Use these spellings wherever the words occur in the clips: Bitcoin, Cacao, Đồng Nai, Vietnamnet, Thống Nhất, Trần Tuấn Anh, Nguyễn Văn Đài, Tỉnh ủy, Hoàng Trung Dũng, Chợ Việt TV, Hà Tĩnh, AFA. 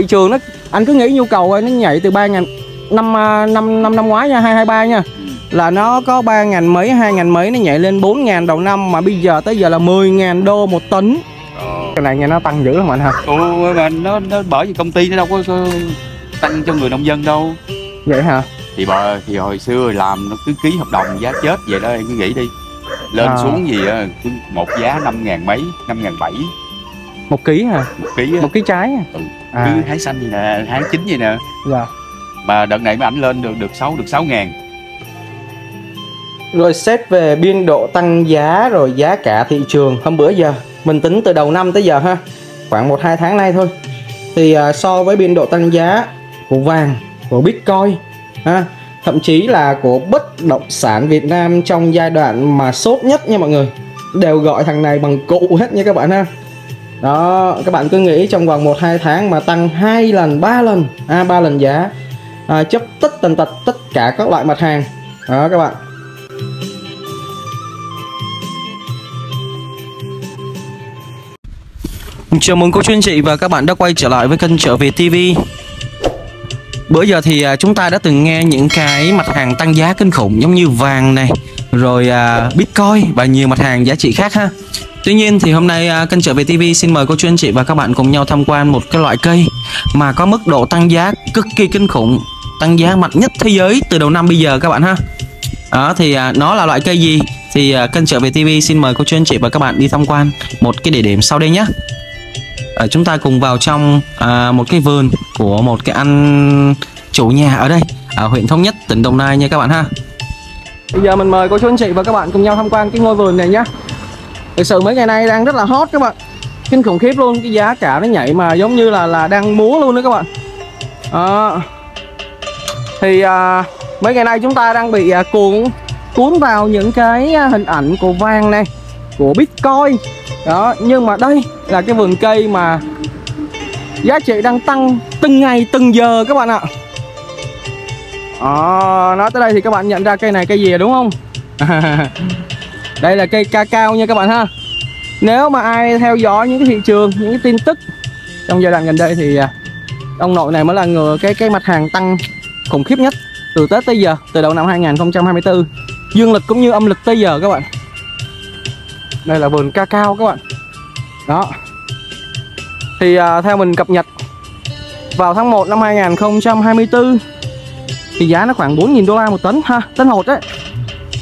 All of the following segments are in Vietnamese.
Thị trường nó, anh cứ nghĩ nhu cầu ấy, nó nhảy từ 3.000 năm ngoái nha, 2023 nha, là nó có 3.000 mấy, 2.000 mấy, nó nhảy lên 4.000 đầu năm, mà bây giờ tới giờ là 10.000 đô một tấn. Cái này nghe nó tăng dữ lắm anh hả? Ồ, mà nó bởi vì công ty nó đâu có tăng cho người nông dân đâu. Vậy hả? Thì hồi xưa làm nó cứ ký hợp đồng giá chết vậy đó, em cứ nghĩ đi. Lên xuống gì á, một giá 5.000 mấy, 5.700. Một ký hả? Một ký trái hả? Ừ. Cứ hái xanh gì nè, hái chín gì nè. Dạ. Mà đợt này mới ảnh lên được 6.000. Rồi xét về biên độ tăng giá rồi giá cả thị trường hôm bữa giờ, mình tính từ đầu năm tới giờ ha, khoảng 1-2 tháng nay thôi, thì so với biên độ tăng giá của vàng, của Bitcoin ha, thậm chí là của bất động sản Việt Nam trong giai đoạn mà sốt nhất nha mọi người, đều gọi thằng này bằng cụ hết nha các bạn ha. Đó, các bạn cứ nghĩ trong vòng 1-2 tháng mà tăng 2 lần, 3 lần, 3 lần giá, chấp tích tần tật tất cả các loại mặt hàng. Đó các bạn. Chào mừng cô chú anh chị và các bạn đã quay trở lại với kênh Chợ Việt TV. Bữa giờ thì chúng ta đã từng nghe những cái mặt hàng tăng giá kinh khủng giống như vàng này, rồi Bitcoin và nhiều mặt hàng giá trị khác ha. Tuy nhiên thì hôm nay kênh Chợ Việt TV xin mời cô chú anh chị và các bạn cùng nhau tham quan một cái loại cây mà có mức độ tăng giá cực kỳ kinh khủng, tăng giá mạnh nhất thế giới từ đầu năm bây giờ các bạn ha. Đó, thì nó là loại cây gì thì kênh Chợ Việt TV xin mời cô chú anh chị và các bạn đi tham quan một cái địa điểm sau đây nhé. Chúng ta cùng vào trong một cái vườn của một cái anh chủ nhà ở đây, ở huyện Thống Nhất, tỉnh Đồng Nai nha các bạn ha. Bây giờ mình mời cô chú anh chị và các bạn cùng nhau tham quan cái ngôi vườn này nhé. Thực sự mấy ngày nay đang rất là hot các bạn, kinh khủng khiếp luôn, cái giá cả nó nhảy mà giống như là đang múa luôn đó các bạn. Mấy ngày nay chúng ta đang bị cuốn vào những cái hình ảnh của vàng này, của Bitcoin. Đó, nhưng mà đây là cái vườn cây mà giá trị đang tăng từng ngày từng giờ các bạn ạ. Nói tới đây thì các bạn nhận ra cây này cây gì rồi, đúng không? Đây là cây cacao nha các bạn ha. Nếu mà ai theo dõi những cái thị trường, những cái tin tức trong giai đoạn gần đây thì ông nội này mới là cái mặt hàng tăng khủng khiếp nhất từ Tết tới giờ, từ đầu năm 2024 dương lịch cũng như âm lịch tới giờ các bạn. Đây là vườn cacao các bạn. Đó. Thì theo mình cập nhật vào tháng 1 năm 2024 thì giá nó khoảng 4.000 đô la một tấn ha, tấn hột đấy.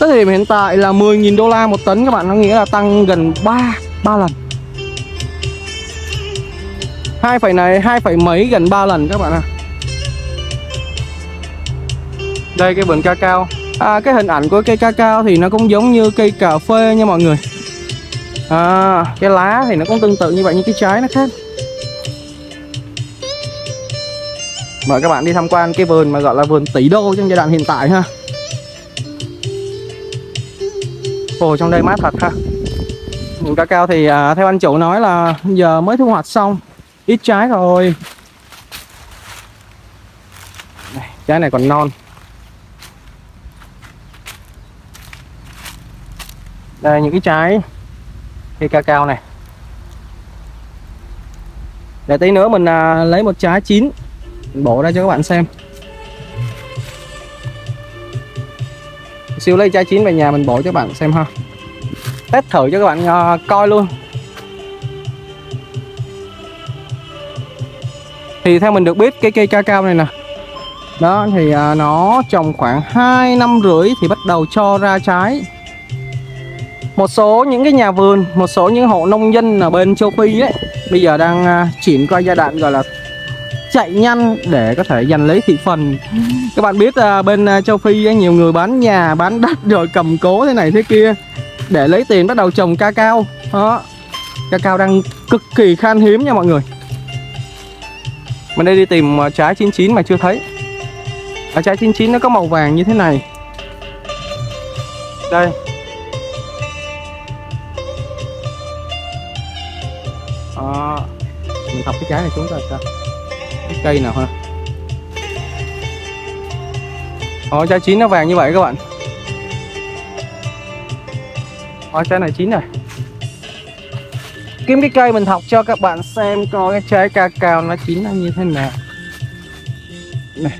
Tới thời điểm hiện tại là 10.000 đô la một tấn các bạn, nó nghĩa là tăng gần 3 lần. 2 phẩy mấy gần 3 lần các bạn ạ. Đây cái vườn cacao. Cái hình ảnh của cây cacao thì nó cũng giống như cây cà phê nha mọi người. Cái lá thì nó cũng tương tự như vậy, nhưng cái trái nó khác. Mời các bạn đi tham quan cái vườn mà gọi là vườn tỷ đô trong giai đoạn hiện tại ha. Ồ, trong đây mát thật ha. Vườn cacao thì theo anh chủ nói là giờ mới thu hoạch xong, ít trái rồi. Đây, trái này còn non. Đây những cái trái cây cacao này. Để tí nữa mình lấy một trái chín mình bổ ra cho các bạn xem. Siêu lấy trái chín về nhà mình bổ cho các bạn xem ha. Test thử cho các bạn coi luôn. Thì theo mình được biết cái cây cacao này nè, đó thì nó trồng khoảng 2 năm rưỡi thì bắt đầu cho ra trái. Một số những cái nhà vườn, một số những hộ nông dân ở bên châu Phi đấy, bây giờ đang chuyển qua giai đoạn gọi là chạy nhanh để có thể giành lấy thị phần. Các bạn biết bên châu Phi nhiều người bán nhà, bán đất rồi cầm cố thế này thế kia để lấy tiền bắt đầu trồng cacao. Đó, cacao đang cực kỳ khan hiếm nha mọi người. Mình đây đi tìm trái 99 mà chưa thấy. Ở trái 99 nó có màu vàng như thế này. Đây. Mình thọc cái trái này xuống rồi sao? Cái cây nào ha? Trái chín nó vàng như vậy các bạn. Trái này chín này. kiếm cái cây mình học cho các bạn xem coi cái trái cacao nó chín như thế nào này.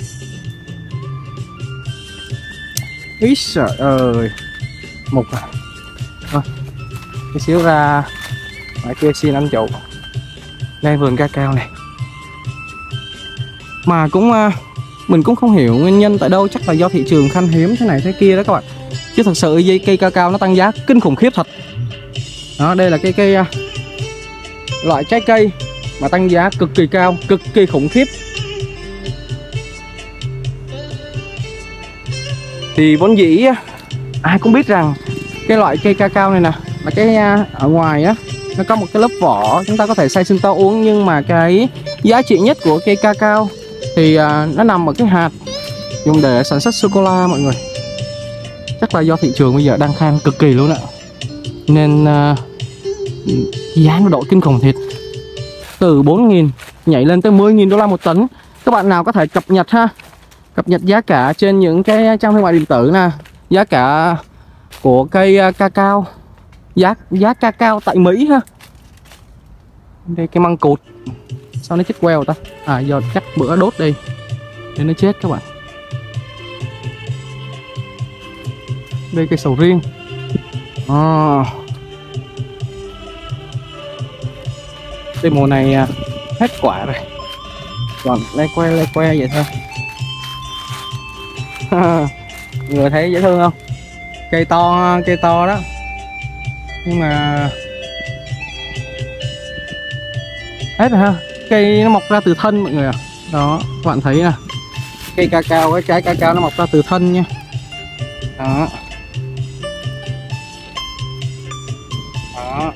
Ít sợ ơi, một thôi tí xíu ra ngoài kia xin ăn chậu đây vườn cacao này. Mà cũng mình cũng không hiểu nguyên nhân tại đâu, chắc là do thị trường khan hiếm thế này thế kia đó các bạn, chứ thật sự cây cacao nó tăng giá kinh khủng khiếp thật đó. Đây là cái loại trái cây mà tăng giá cực kỳ cao, cực kỳ khủng khiếp. Thì vốn dĩ ai cũng biết rằng cái loại cây cacao này nè là cái ở ngoài á nó có một cái lớp vỏ chúng ta có thể xay sinh tố uống, nhưng mà cái giá trị nhất của cây cacao thì nó nằm ở cái hạt dùng để sản xuất sô cô la mọi người. Chắc là do thị trường bây giờ đang khan cực kỳ luôn ạ, nên giá nó độ kinh khủng thiệt, từ 4.000 nhảy lên tới 10.000 đô la một tấn. Các bạn nào có thể cập nhật ha, cập nhật giá cả trên những cái trang thương mại điện tử nè, giá cả của cây cacao, giá cacao tại Mỹ ha. Đây cái măng cụt sao nó chết queo ta, à do chắc bữa đốt đi nên nó chết các bạn. Đây cây sầu riêng à. Đây mùa này hết quả rồi, còn lê que vậy thôi. Người thấy dễ thương không, cây to đó. Nhưng mà hết rồi ha, cây nó mọc ra từ thân mọi người ạ. Đó, các bạn thấy nè, cây cacao, cái trái cacao nó mọc ra từ thân nha. Đó. Đó.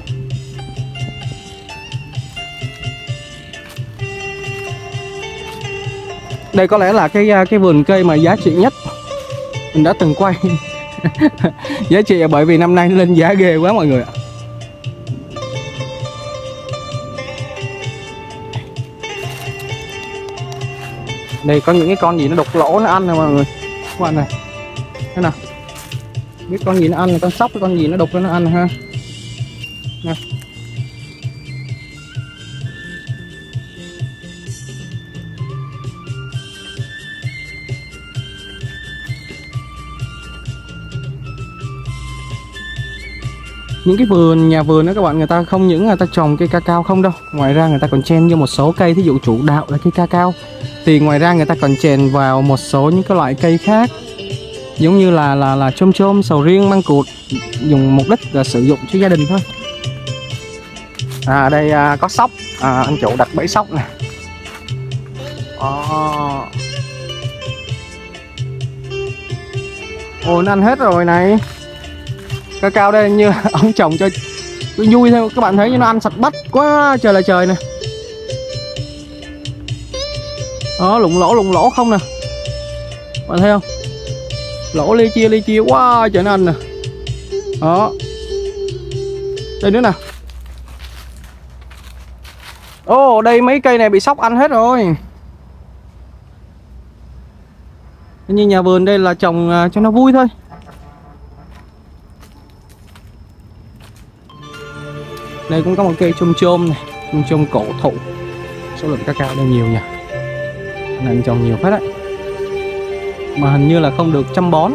Đây có lẽ là cái vườn cây mà giá trị nhất mình đã từng quay. Giá trị bởi vì năm nay nó lên giá ghê quá mọi người ạ. Đây có những cái con gì nó đục lỗ nó ăn nè mọi người. Các bạn này, thế nào biết con gì nó ăn, con sóc, con gì nó đục nó ăn ha. Nè. Những cái vườn, nhà vườn đó các bạn, người ta không những người ta trồng cây cacao không đâu, ngoài ra người ta còn chèn vô một số cây, thí dụ chủ đạo là cây cacao thì ngoài ra người ta còn chèn vào một số những cái loại cây khác, giống như là chôm chôm, sầu riêng, măng cụt, dùng mục đích là sử dụng cho gia đình thôi. À đây có sóc, anh chủ đặt bẫy sóc nè. Ồ nó ăn hết rồi này. Cacao đây như ông trồng cho vui thôi, các bạn thấy nó ăn sạch bách quá trời là trời nè. Đó lủng lỗ không nè, bạn thấy không, lỗ li chia quá trời nó ăn nè. Đó đây nữa nè. Ồ đây mấy cây này bị sóc ăn hết rồi. Như nhà vườn đây là trồng cho nó vui thôi. Đây cũng có một cây chôm chôm này, chôm chôm cổ thụ. Số lượng cacao đây nhiều nhỉ, nên trồng nhiều phết đấy. Mà hình như là không được chăm bón,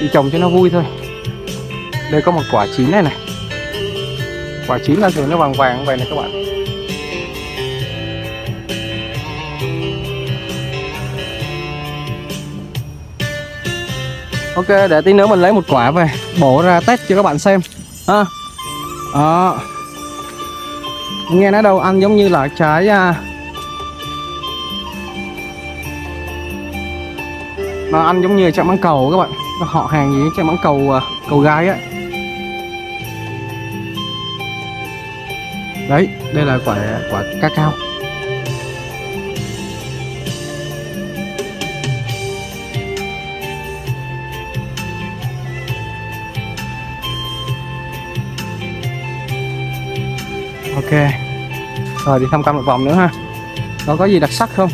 chỉ trồng cho nó vui thôi. Đây có một quả chín này này. Quả chín là thường nó vàng vàng vậy này các bạn. Ok, để tí nữa mình lấy một quả về bổ ra test cho các bạn xem ha. À, nghe nói đâu ăn giống như là trái nó ăn giống như trái mãng cầu các bạn, nó họ hàng gì trái mãng cầu cầu gai á. Đấy, đây là quả cacao. Ok, rồi đi tham quan một vòng nữa ha. Đó có gì đặc sắc không?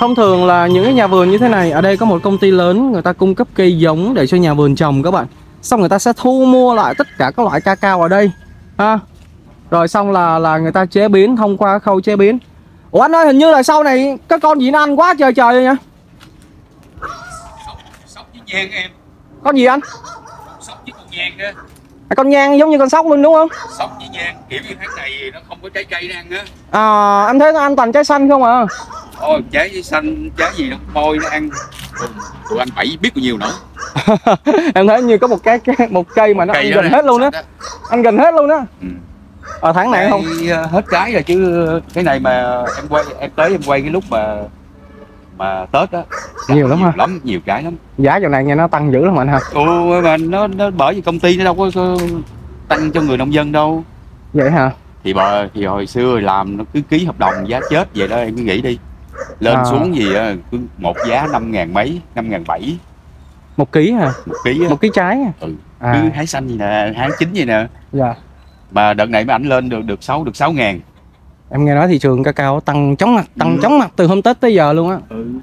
Thông thường là những cái nhà vườn như thế này, ở đây có một công ty lớn người ta cung cấp cây giống để cho nhà vườn trồng các bạn. Xong người ta sẽ thu mua lại tất cả các loại cacao ở đây ha. Rồi xong là người ta chế biến thông qua khâu chế biến. Ủa anh ơi, hình như là sau này các con gì nó ăn quá trời trời vậy nhỉ? Sóc với nhang em. Con gì anh? Sóc với con nhang đó. À, con nhang giống như con sóc luôn đúng không? Sóc với nhang, kiểu như tháng này nó không có trái cây ăn á. À, anh thấy nó ăn toàn trái xanh không à? Ôi, trái với xanh, trái gì nó môi nó ăn. Tụi anh Bảy biết bao nhiêu nữa. Em thấy như có một cái một cây mà nó ăn gần hết luôn á. Ăn gần hết luôn á. Ở tháng này không hết trái rồi chứ. Cái này mà em quay, em tới em quay cái lúc mà Tết á, nhiều lắm ha, nhiều trái lắm. Giá dạo này nghe nó tăng dữ lắm anh ha. Ồ, mà nó bởi vì công ty nó đâu có tăng cho người nông dân đâu. Vậy hả? Thì hồi xưa làm nó cứ ký hợp đồng giá chết vậy đó, em cứ nghĩ đi. Lên xuống gì á, cứ một giá 5.000 mấy, 5.700. Một ký hả? Một ký á. Một ký trái hả? Ừ. Cứ hái xanh gì nè, hái chín gì nè. Dạ. Mà đợt này mới ảnh lên được 6.000. Em nghe nói thị trường cacao tăng chóng mặt, từ hôm Tết tới giờ luôn á.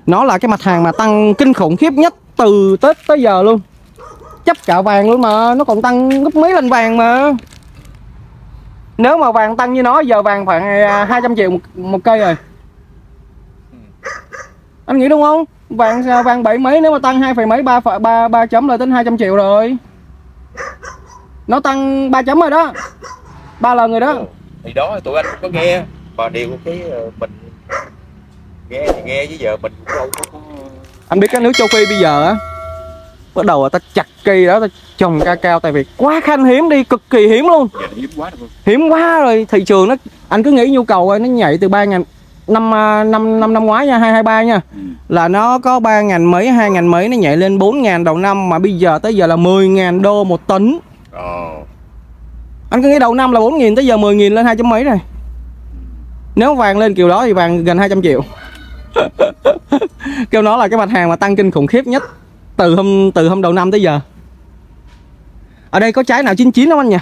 Nó là cái mặt hàng mà tăng kinh khủng khiếp nhất từ Tết tới giờ luôn. Chấp cạo vàng luôn mà, nó còn tăng gấp mấy lần vàng mà. Nếu mà vàng tăng như nó, giờ vàng khoảng 200 triệu một cây rồi. Anh nghĩ đúng không? Vàng 7 mấy, nếu mà tăng 2, mấy 3 chấm là đến 200 triệu rồi. Nó tăng 3 chấm rồi đó, 3 lần rồi đó. Thì đó tụi anh cũng có nghe, mà điều cái mình nghe thì nghe, với giờ mình cũng đâu có. Anh biết cái nước châu Phi bây giờ á, bắt đầu là ta chặt cây đó, ta trồng cacao tại vì quá khan hiếm đi, cực kỳ hiếm luôn. Dạ, hiếm quá rồi, thị trường nó, anh cứ nghĩ nhu cầu rồi, nó nhảy từ 3.000 năm ngoái nha, 2023 nha. Là nó có 3.000 mấy, 2.000 mấy, nó nhảy lên 4.000 đầu năm, mà bây giờ tới giờ là 10.000 đô một tấn. Anh cứ nghĩ đầu năm là 4.000 tới giờ 10.000 lên 2 chấm mấy này. Nếu vàng lên kiểu đó thì vàng gần 200 triệu. Kêu nó là cái mặt hàng mà tăng kinh khủng khiếp nhất từ hôm đầu năm tới giờ. Ở đây có trái nào chín không anh nhỉ?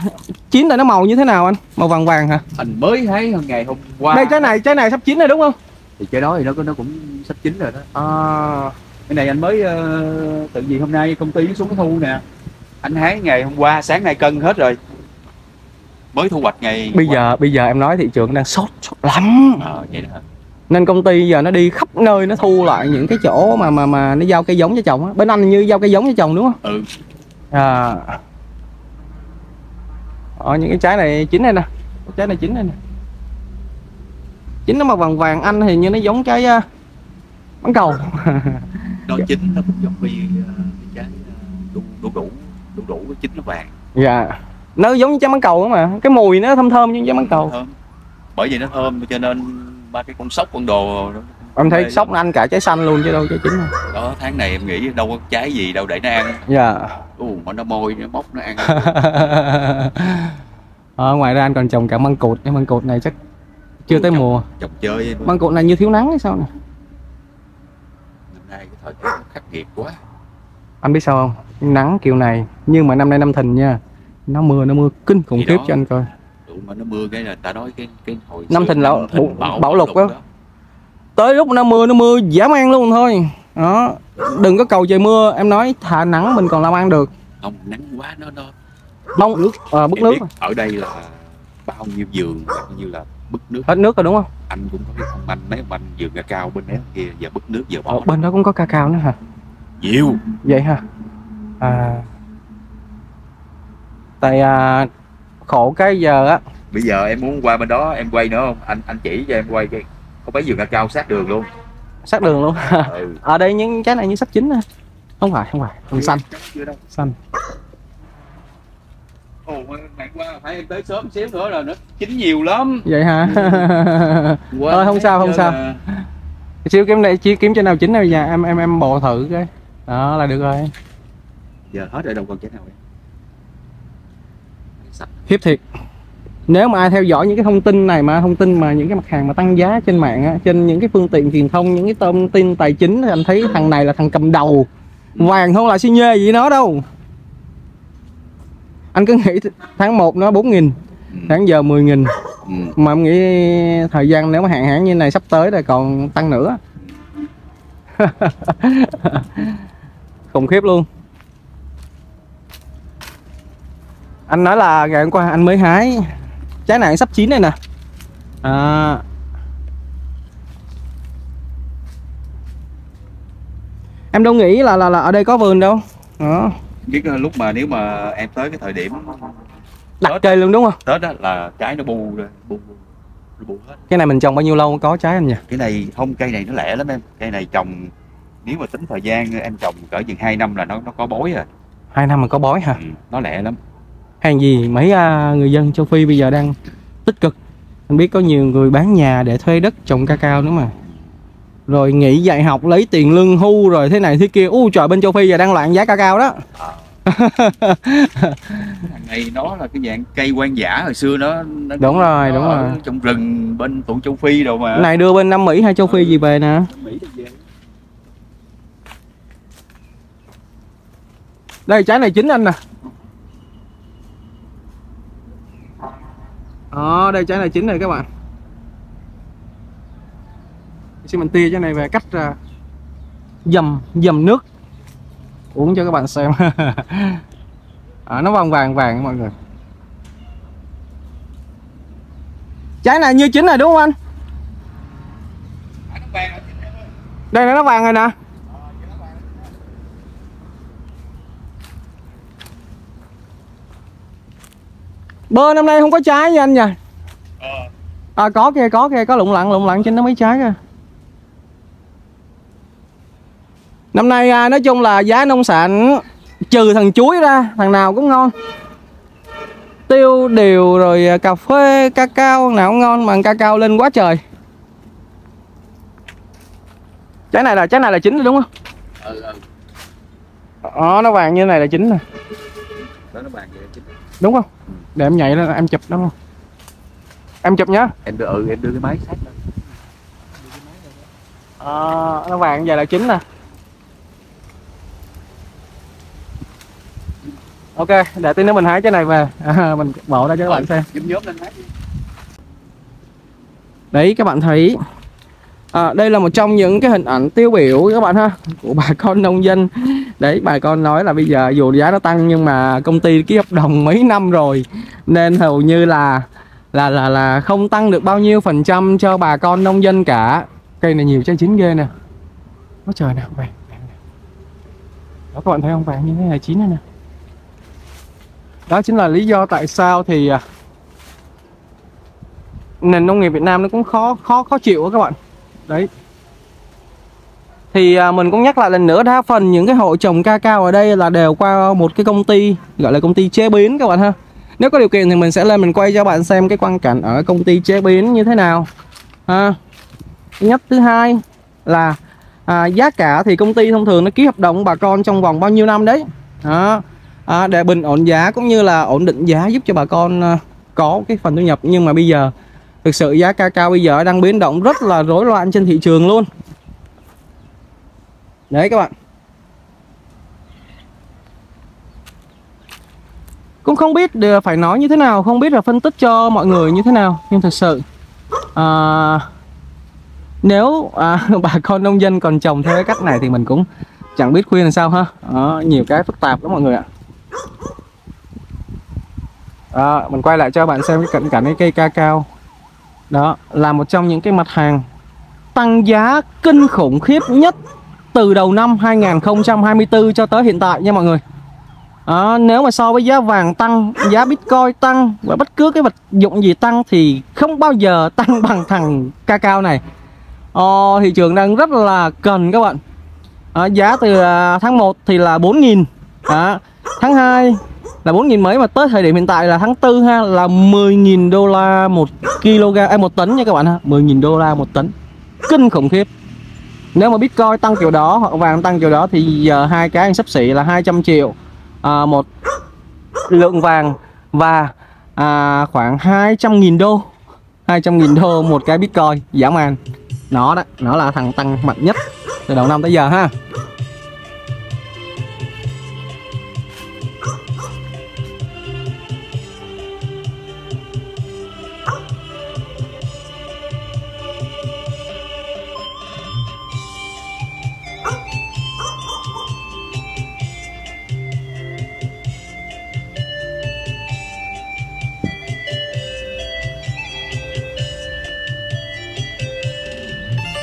Chín là nó màu như thế nào anh? Màu vàng vàng hả? Anh mới thấy ngày hôm qua. Đây trái này sắp chín rồi đúng không? Thì trái đó thì nó cũng sắp chín rồi đó. Cái này anh mới tự vì hôm nay công ty nó xuống thu nè. Anh hái ngày hôm qua, sáng nay cân hết rồi. Mới thu hoạch ngày bây giờ em nói thị trường đang sốt lắm. Vậy đó. Nên công ty giờ nó đi khắp nơi, nó thu lại những cái chỗ mà nó giao cây giống cho chồng á. Bên anh như giao cây giống cho chồng đúng không? Ừ. Những cái trái này chín đây nè. Trái này chín đây nè. Chín nó màu vàng vàng, anh thì như nó giống cái bán cầu. Đó chín nó cũng giống vì trái đu đủ cái chín nó vàng. Dạ. Nó giống như trái mắng cầu mà, cái mùi nó thơm thơm như trái mắng cầu. Bởi vì nó thơm cho nên ba cái con sóc con đồ. Em thấy sóc nó ăn cả trái xanh luôn chứ đâu trái chín. Đó, tháng này em nghĩ đâu có trái gì đâu để nó ăn. Dạ. Mà nó môi nó bóc nó ăn. Ngoài ra anh còn trồng cả măng cụt, cái măng cụt này chắc chưa tới mùa. Trồng chơi. Măng cụt này như thiếu nắng hay sao nè. Năm nay cái thời tiết nó khắc nghiệt quá. Anh biết sao không? Nắng kiểu này, nhưng mà năm nay năm Thìn nha. Nó mưa kinh khủng khiếp cho anh coi. Mà nó mưa cái là ta nói cái hồi năm Thìn là bão lụt á. Tới lúc nó mưa dã man luôn thôi. Đó, đừng có cầu trời mưa, em nói thà nắng mình còn làm ăn được. Không, nắng quá nó bông nước bức nước. Ở đây là bao nhiêu vườn bao nhiêu là bức nước. Hết nước rồi đúng không? Anh cũng có cái thông anh mấy anh vườn cacao bên đó kia giờ bức nước giờ bỏ. Bên đó cũng có cacao nữa hả? Nhiều. Vậy hả? Tại khổ cái giờ á. Bây giờ em muốn qua bên đó em quay nữa không? Anh chỉ cho em quay cái có mấy vườn cacao sát đường luôn. Sát đường luôn. Ở đây những trái này như sắp chín nè. Không phải, còn xanh. Chưa đâu. Xanh. Ngày qua phải em tới sớm xíu nữa là nó chín nhiều lắm. Vậy hả? Thôi không sao. Xíu kiếm này kiếm chỗ nào chín nào nhà em bộ thử cái. Đó là được rồi. Giờ hết rồi, đồng còn chỗ nào vậy? Khiếp thiệt. Nếu mà ai theo dõi những cái thông tin này, mà thông tin mà những cái mặt hàng mà tăng giá trên mạng á, trên những cái phương tiện truyền thông, những cái thông tin tài chính, thì anh thấy thằng này là thằng cầm đầu. Vàng không là xi nhê gì nó đâu. Anh cứ nghĩ tháng 1 nó 4.000, tháng giờ 10.000. Mà em nghĩ thời gian nếu mà hạn hán như này sắp tới là còn tăng nữa. Khủng khiếp luôn. Anh nói là ngày hôm qua anh mới hái trái này sắp chín này nè. Em đâu nghĩ là ở đây có vườn đâu. Đó. Biết lúc mà nếu mà em tới cái thời điểm đặt Tết, chơi luôn đúng không? Tết đó là trái nó bu rồi, bu hết. Cái này mình trồng bao nhiêu lâu có trái anh nhỉ? Cái này không, cây này nó lẻ lắm em. Cây này trồng nếu mà tính thời gian em trồng cỡ chừng 2 năm là nó có bói rồi. 2 năm mà có bói hả? Ừ, nó lẻ lắm. Hàng gì mấy người dân châu Phi bây giờ đang tích cực. Anh biết có nhiều người bán nhà để thuê đất trồng cacao nữa mà. Rồi nghỉ dạy học lấy tiền lương hưu rồi thế này thế kia. Ui trời, bên châu Phi giờ đang loạn giá cacao đó. Thằng này nó là cái dạng cây hoang dã hồi xưa nó đúng rồi, nó đúng rồi, trong rừng bên tụi châu Phi đâu mà. Này đưa bên Nam Mỹ hay châu Phi gì về nè. Đây trái này chín anh nè. Đây trái này chín này các bạn. Xin mình tia trái này về cách dầm nước uống cho các bạn xem. Nó vàng mọi người. Trái này như chín này đúng không anh? Đây nó vàng rồi nè. Bơ năm nay không có trái nha anh nha. Có kìa, có lụng lặng trên nó mấy trái kìa. Năm nay nói chung là giá nông sản trừ thằng chuối ra, thằng nào cũng ngon. Tiêu, điều, rồi cà phê, cacao nào cũng ngon, mà cacao lên quá trời. Trái này là chín rồi đúng không? Nó vàng như này là chín nè. Đó, nó vàng như này chín. Đúng không? Để em nhảy lên em chụp đúng không? Em chụp nhá. Em đưa cái máy sát lên. Nó vàng giờ là chín nè. Ok, để tí nữa mình hái cái này về, mình bỏ ra cho các bạn xem. Đấy các bạn thấy, đây là một trong những cái hình ảnh tiêu biểu các bạn ha, của bà con nông dân. Đấy, bà con nói là bây giờ dù giá nó tăng nhưng mà công ty ký hợp đồng mấy năm rồi nên hầu như là không tăng được bao nhiêu phần trăm cho bà con nông dân cả. Cây này nhiều trái chín ghê nè. Ôi trời nè, vàng. Đó các bạn thấy không, vàng như thế này chín này nè. Đó chính là lý do tại sao thì nền nông nghiệp Việt Nam nó cũng khó chịu đó các bạn. Đấy. Thì mình cũng nhắc lại lần nữa, đa phần những cái hộ trồng cacao ở đây là đều qua một cái công ty gọi là công ty chế biến các bạn ha. Nếu có điều kiện thì mình sẽ lên mình quay cho bạn xem cái quang cảnh ở công ty chế biến như thế nào ha. Nhất thứ hai là giá cả thì công ty thông thường nó ký hợp đồng bà con trong vòng bao nhiêu năm đấy. Đó. Để bình ổn giá cũng như là ổn định giá giúp cho bà con có cái phần thu nhập. Nhưng mà bây giờ thực sự giá cacao bây giờ đang biến động rất là rối loạn trên thị trường luôn. Đấy các bạn, cũng không biết phải nói như thế nào, không biết là phân tích cho mọi người như thế nào. Nhưng thực sự nếu bà con nông dân còn trồng theo cái cách này thì mình cũng chẳng biết khuyên làm sao ha. Nhiều cái phức tạp lắm mọi người ạ. Mình quay lại cho bạn xem cái cận cảnh cái cây cacao. Đó là một trong những cái mặt hàng tăng giá kinh khủng khiếp nhất từ đầu năm 2024 cho tới hiện tại nha mọi người. Nếu mà so với giá vàng tăng, giá Bitcoin tăng và bất cứ cái vật dụng gì tăng thì không bao giờ tăng bằng thằng cacao này. Thị trường đang rất là cần các bạn. Giá từ tháng 1 thì là 4.000, tháng 2 là 4.000 mấy, mà tới thời điểm hiện tại là tháng 4 ha, là 10.000 đô la 1 kg, 1 tấn nha các bạn ha, 10.000 đô la 1 tấn. Kinh khủng khiếp. Nếu mà Bitcoin tăng kiểu đó hoặc vàng tăng kiểu đó thì giờ hai cái anh xấp xỉ là 200 triệu một lượng vàng và khoảng 200.000 đô. 200.000 đô một cái Bitcoin dã man. Nó đó, nó là thằng tăng mạnh nhất từ đầu năm tới giờ ha.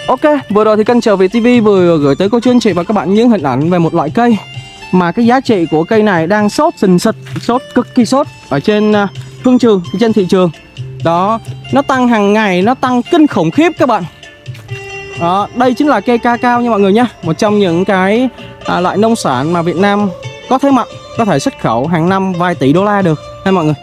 Ok, vừa rồi thì kênh Chợ Việt TV vừa gửi tới cô chú anh chị và các bạn những hình ảnh về một loại cây mà cái giá trị của cây này đang sốt sình sịch, sốt cực kỳ sốt ở trên thương trường, trên thị trường. Đó, nó tăng hàng ngày, nó tăng kinh khủng khiếp các bạn. Đó, đây chính là cây cacao nha mọi người nhé. Một trong những cái loại nông sản mà Việt Nam có thế mạnh, có thể xuất khẩu hàng năm vài tỷ đô la được hay mọi người.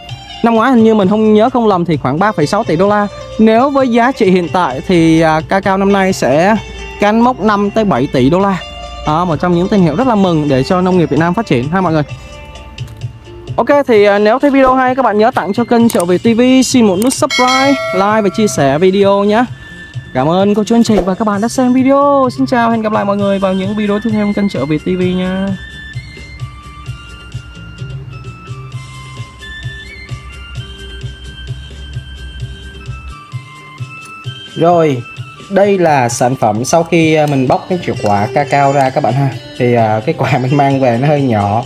Năm ngoái hình như mình không nhớ không lầm thì khoảng 3,6 tỷ đô la. Nếu với giá trị hiện tại thì cacao năm nay sẽ cán mốc 5 tới 7 tỷ đô la. Đó, một trong những tín hiệu rất là mừng để cho nông nghiệp Việt Nam phát triển ha mọi người. Ok, thì nếu thấy video hay các bạn nhớ tặng cho kênh Chợ Việt TV xin một nút subscribe, like và chia sẻ video nhé. Cảm ơn cô chú anh chị và các bạn đã xem video. Xin chào, hẹn gặp lại mọi người vào những video tiếp theo kênh Chợ Việt TV nha. Rồi, đây là sản phẩm sau khi mình bóc cái chìa khóa cacao ra các bạn ha. Thì cái quả mình mang về nó hơi nhỏ,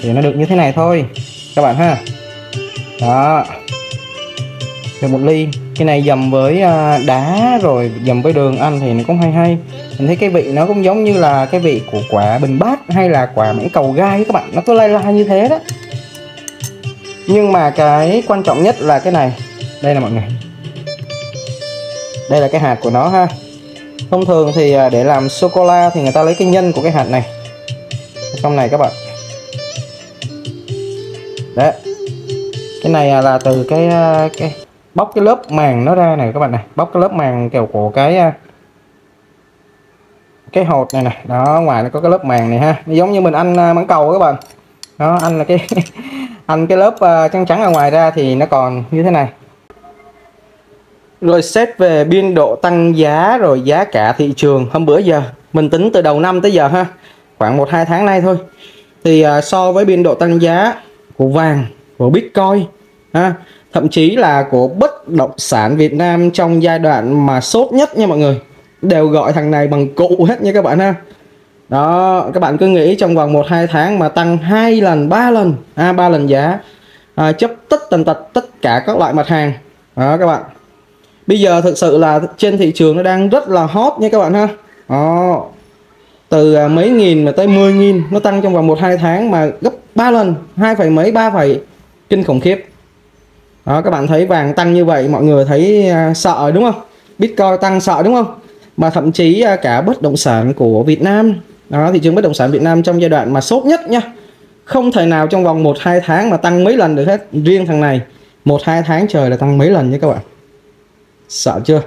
thì nó được như thế này thôi các bạn ha. Đó, rồi một ly. Cái này dầm với đá rồi dầm với đường ăn thì nó cũng hay hay. Mình thấy cái vị nó cũng giống như là cái vị của quả bình bát hay là quả mãng cầu gai các bạn. Nó cứ lai lai như thế đó. Nhưng mà cái quan trọng nhất là cái này. Đây là mọi người, đây là cái hạt của nó ha. Thông thường thì để làm sô-cô-la thì người ta lấy cái nhân của cái hạt này trong này các bạn. Đấy, cái này là từ cái bóc cái lớp màng nó ra này các bạn này. Bóc cái lớp màng kiểu của cái hột này này. Đó, ngoài nó có cái lớp màng này ha. Nó giống như mình ăn mãng cầu các bạn. Đó, ăn là cái ăn cái lớp trắng trắng ở ngoài ra thì nó còn như thế này. Rồi xét về biên độ tăng giá rồi giá cả thị trường hôm bữa giờ, mình tính từ đầu năm tới giờ ha, khoảng 1-2 tháng nay thôi. Thì so với biên độ tăng giá của vàng, của Bitcoin ha, thậm chí là của bất động sản Việt Nam trong giai đoạn mà sốt nhất nha mọi người, đều gọi thằng này bằng cụ hết nha các bạn ha. Đó, các bạn cứ nghĩ trong vòng 1-2 tháng mà tăng 2 lần, 3 lần, 3 lần giá, chấp tích tần tật tất cả các loại mặt hàng. Đó các bạn, bây giờ thực sự là trên thị trường nó đang rất là hot nha các bạn ha. Đó, từ mấy nghìn mà tới 10.000, nó tăng trong vòng 1-2 tháng mà gấp 3 lần, 2 phẩy mấy, 3 phẩy, kinh khủng khiếp. Đó, các bạn thấy vàng tăng như vậy mọi người thấy sợ đúng không? Bitcoin tăng sợ đúng không? Mà thậm chí cả bất động sản của Việt Nam. Đó, thị trường bất động sản Việt Nam trong giai đoạn mà sốt nhất nha, không thể nào trong vòng 1-2 tháng mà tăng mấy lần được hết. Riêng thằng này 1-2 tháng trời là tăng mấy lần nha các bạn, sợ chưa?